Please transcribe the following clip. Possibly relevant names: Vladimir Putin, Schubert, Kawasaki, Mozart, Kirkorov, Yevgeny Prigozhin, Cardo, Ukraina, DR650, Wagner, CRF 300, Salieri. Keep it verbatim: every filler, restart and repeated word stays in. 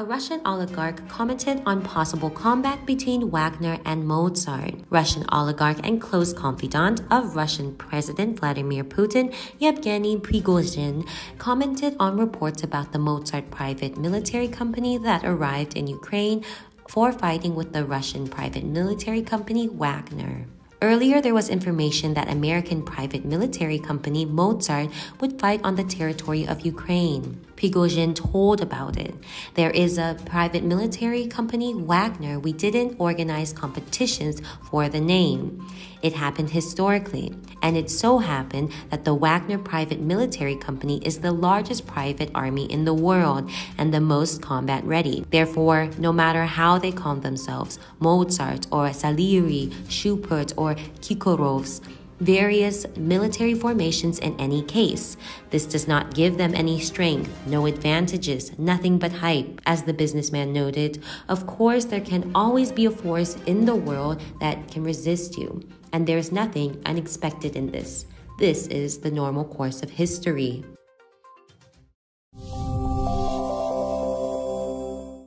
a Russian oligarch commented on possible combat between Wagner and Mozart. Russian oligarch and close confidant of Russian President Vladimir Putin, Yevgeny Prigozhin, commented on reports about the Mozart private military company that arrived in Ukraine for fighting with the Russian private military company Wagner. Earlier, there was information that American private military company Mozart would fight on the territory of Ukraine. Prigozhin told about it. There is a private military company, Wagner. We didn't organize competitions for the name. It happened historically. And it so happened that the Wagner private military company is the largest private army in the world and the most combat ready. Therefore, no matter how they call themselves, Mozart or Salieri, Schubert or Kirkorov's, various military formations in any case. This does not give them any strength, no advantages, nothing but hype. As the businessman noted, of course there can always be a force in the world that can resist you, and there is nothing unexpected in this. This is the normal course of history.